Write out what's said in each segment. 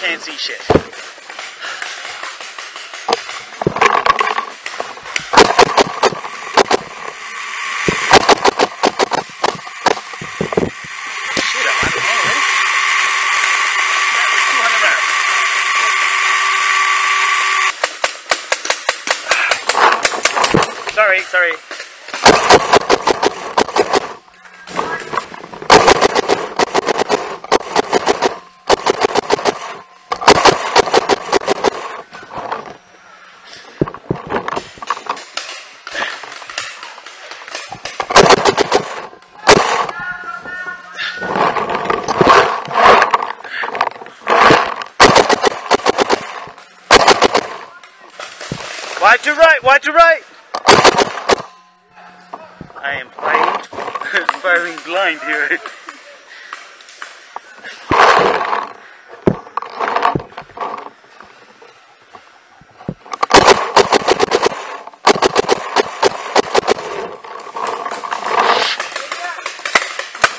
can't see shit. Sorry. Wide to right. I am firing blind here.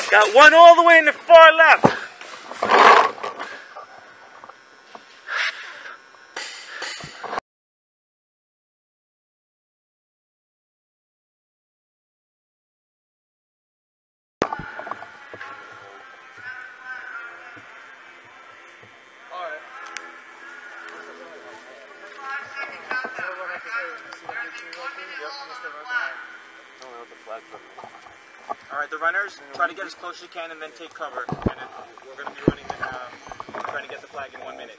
Got one all the way in the far left. Alright, the runners, try to get as close as you can and then take cover. And then we're going to be running in, trying to get the flag in 1 minute.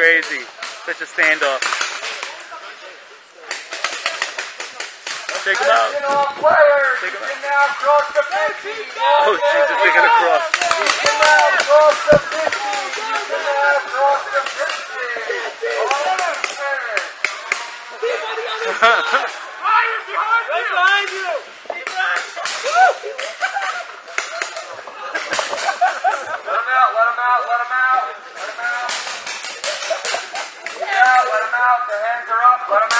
crazy. Such a standoff. Check him out. Check him out. Oh, Jesus, they're going to cross. You can now cross the 50. You can now cross the 50. Behind you. Let him out. Yeah, let him out. The hands are up. Let him out.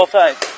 both sides.